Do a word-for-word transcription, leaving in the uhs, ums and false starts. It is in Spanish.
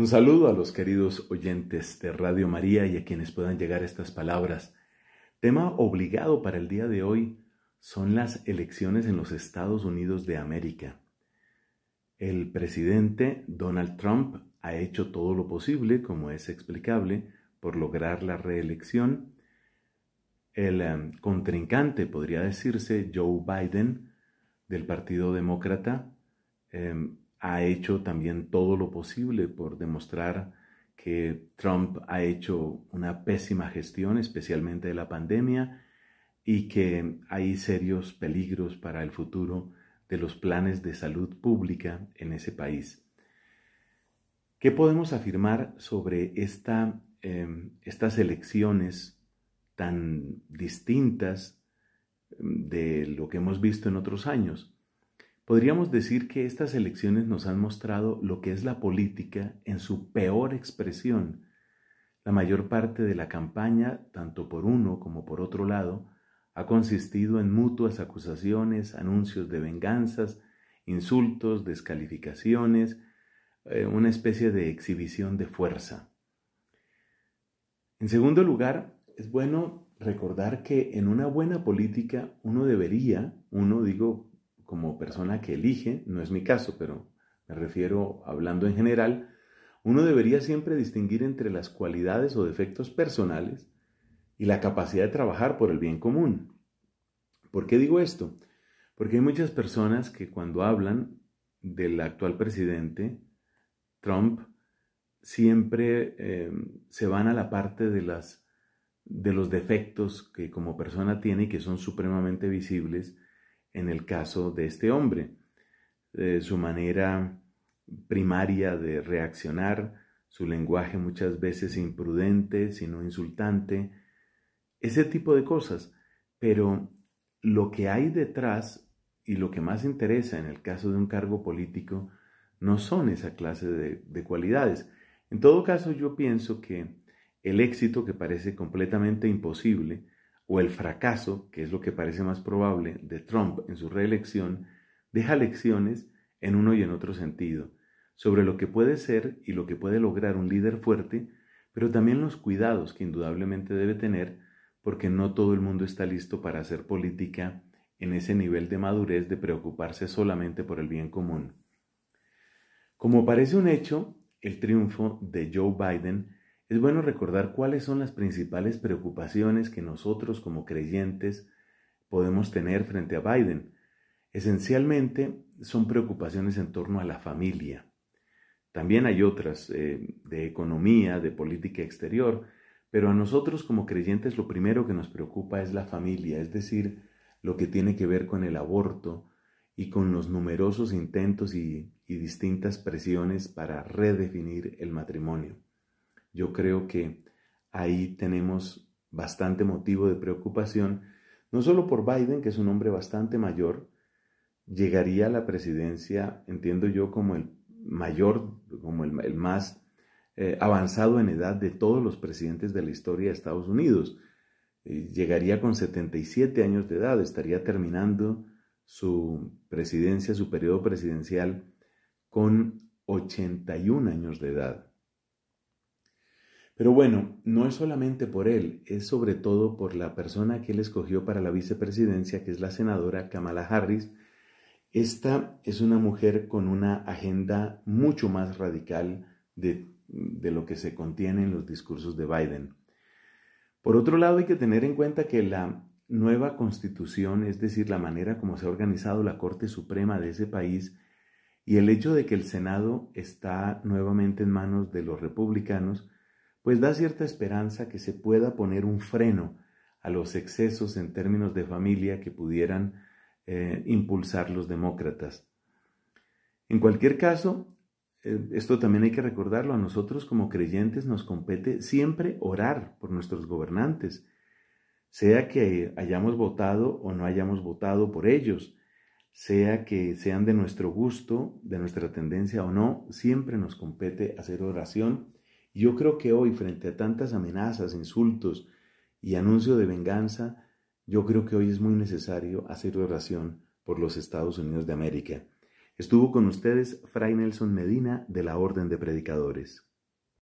Un saludo a los queridos oyentes de Radio María y a quienes puedan llegar estas palabras. Tema obligado para el día de hoy son las elecciones en los Estados Unidos de América. El presidente Donald Trump ha hecho todo lo posible, como es explicable, por lograr la reelección. El um, contrincante, podría decirse, Joe Biden, del Partido Demócrata, eh, ha hecho también todo lo posible por demostrar que Trump ha hecho una pésima gestión, especialmente de la pandemia, y que hay serios peligros para el futuro de los planes de salud pública en ese país. ¿Qué podemos afirmar sobre esta, eh, estas elecciones tan distintas de lo que hemos visto en otros años? Podríamos decir que estas elecciones nos han mostrado lo que es la política en su peor expresión. La mayor parte de la campaña, tanto por uno como por otro lado, ha consistido en mutuas acusaciones, anuncios de venganzas, insultos, descalificaciones, eh, una especie de exhibición de fuerza. En segundo lugar, es bueno recordar que en una buena política uno debería, uno digo, como persona que elige, no es mi caso, pero me refiero hablando en general, uno debería siempre distinguir entre las cualidades o defectos personales y la capacidad de trabajar por el bien común. ¿Por qué digo esto? Porque hay muchas personas que cuando hablan del actual presidente, Trump, siempre eh, se van a la parte de, las, de los defectos que como persona tiene y que son supremamente visibles. En el caso de este hombre, eh, su manera primaria de reaccionar, su lenguaje muchas veces imprudente, sino insultante, ese tipo de cosas. Pero lo que hay detrás y lo que más interesa en el caso de un cargo político no son esa clase de, de cualidades. En todo caso, yo pienso que el éxito, que parece completamente imposible, o el fracaso, que es lo que parece más probable, de Trump en su reelección, deja lecciones en uno y en otro sentido, sobre lo que puede ser y lo que puede lograr un líder fuerte, pero también los cuidados que indudablemente debe tener, porque no todo el mundo está listo para hacer política en ese nivel de madurez de preocuparse solamente por el bien común. Como parece un hecho, el triunfo de Joe Biden, es bueno recordar cuáles son las principales preocupaciones que nosotros como creyentes podemos tener frente a Biden. Esencialmente son preocupaciones en torno a la familia. También hay otras eh, de economía, de política exterior, pero a nosotros como creyentes lo primero que nos preocupa es la familia, es decir, lo que tiene que ver con el aborto y con los numerosos intentos y, y distintas presiones para redefinir el matrimonio. Yo creo que ahí tenemos bastante motivo de preocupación, no solo por Biden, que es un hombre bastante mayor, llegaría a la presidencia, entiendo yo, como el mayor, como el, el más eh, avanzado en edad de todos los presidentes de la historia de Estados Unidos. Eh, llegaría con setenta y siete años de edad, estaría terminando su presidencia, su periodo presidencial, con ochenta y un años de edad. Pero bueno, no es solamente por él, es sobre todo por la persona que él escogió para la vicepresidencia, que es la senadora Kamala Harris. Esta es una mujer con una agenda mucho más radical de, de lo que se contiene en los discursos de Biden. Por otro lado, hay que tener en cuenta que la nueva constitución, es decir, la manera como se ha organizado la Corte Suprema de ese país y el hecho de que el Senado está nuevamente en manos de los republicanos, pues da cierta esperanza que se pueda poner un freno a los excesos en términos de familia que pudieran eh, impulsar los demócratas. En cualquier caso, eh, esto también hay que recordarlo, a nosotros como creyentes nos compete siempre orar por nuestros gobernantes, sea que hayamos votado o no hayamos votado por ellos, sea que sean de nuestro gusto, de nuestra tendencia o no, siempre nos compete hacer oración. Yo creo que hoy, frente a tantas amenazas, insultos y anuncio de venganza, yo creo que hoy es muy necesario hacer oración por los Estados Unidos de América. Estuvo con ustedes Fray Nelson Medina de la Orden de Predicadores.